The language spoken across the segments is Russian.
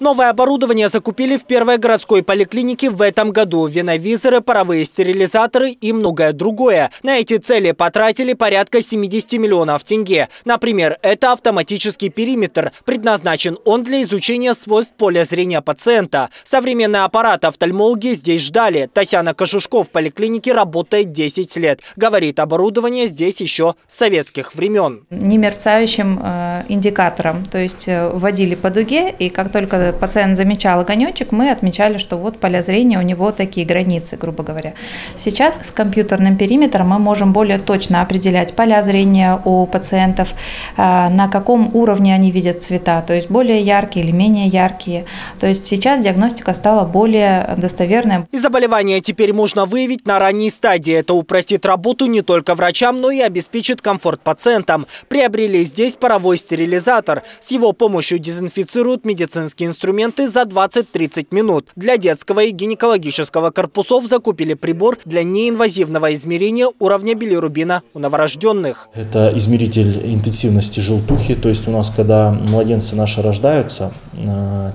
Новое оборудование закупили в первой городской поликлинике в этом году. Веновизоры, паровые стерилизаторы и многое другое. На эти цели потратили порядка 70 миллионов тенге. Например, это автоматический периметр. Предназначен он для изучения свойств поля зрения пациента. Современный аппарат офтальмологи здесь ждали. Татьяна Кожушко в поликлинике работает 10 лет. Говорит, оборудование здесь еще с советских времен. Немерцающим индикатором, то есть вводили по дуге, и как только пациент замечал огонечек, мы отмечали, что вот поля зрения у него такие границы, грубо говоря. Сейчас с компьютерным периметром мы можем более точно определять поля зрения у пациентов, на каком уровне они видят цвета, то есть более яркие или менее яркие. То есть сейчас диагностика стала более достоверной. И заболевания теперь можно выявить на ранней стадии. Это упростит работу не только врачам, но и обеспечит комфорт пациентам. Приобрели здесь паровой стерилизатор. С его помощью дезинфицируют медицинские инструменты за 20-30 минут. Для детского и гинекологического корпусов закупили прибор для неинвазивного измерения уровня билирубина у новорожденных. Это измеритель интенсивности желтухи. То есть у нас, когда младенцы наши рождаются,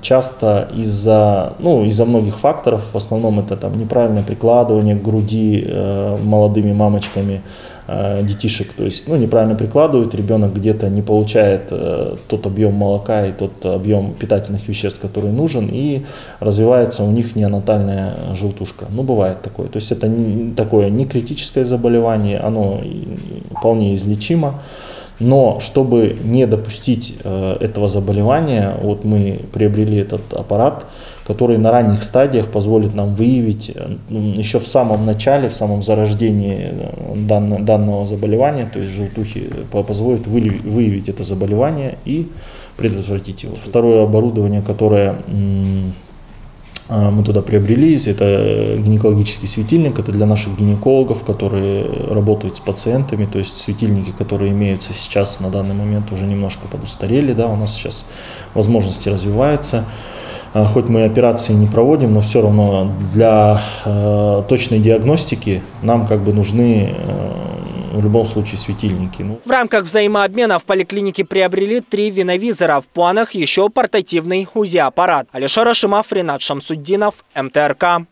часто из-за многих факторов, в основном это неправильное прикладывание к груди молодыми мамочками детишек, то есть неправильно прикладывают, ребенок где-то не получает тот объем молока и тот объем питательных веществ, который нужен, и развивается у них неонатальная желтушка. Бывает такое. То есть это не критическое заболевание, оно вполне излечимо. Но чтобы не допустить этого заболевания, вот мы приобрели этот аппарат, который на ранних стадиях позволит нам выявить еще в самом начале, в самом зарождении данного заболевания, то есть желтухи, позволит выявить это заболевание и предотвратить его. Второе оборудование, которое мы туда приобрели, это гинекологический светильник, это для наших гинекологов, которые работают с пациентами, то есть светильники, которые имеются сейчас на данный момент, уже немножко подустарели, у нас сейчас возможности развиваются. Хоть мы операции не проводим, но все равно для точной диагностики нам нужны в любом случае светильники. В рамках взаимообмена в поликлинике приобрели 3 веновизора. В планах еще портативный УЗИ-аппарат. Алишер Ашимов, Ренат Шамсуддинов, МТРК.